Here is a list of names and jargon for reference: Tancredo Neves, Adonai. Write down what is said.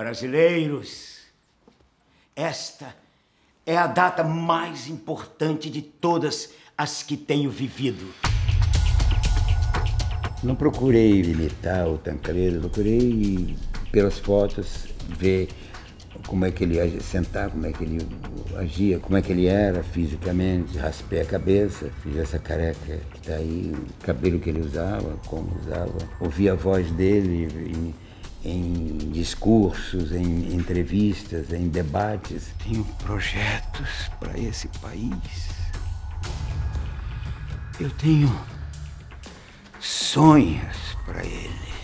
Brasileiros, esta é a data mais importante de todas as que tenho vivido. Não procurei imitar o Tancredo, procurei pelas fotos ver como é que ele agia, sentar, como é que ele agia, como é que ele era fisicamente. Raspei a cabeça, fiz essa careca que está aí, o cabelo que ele usava, como usava. Ouvi a voz dele em discursos, em entrevistas, em debates. Tenho projetos para esse país. Eu tenho sonhos para ele.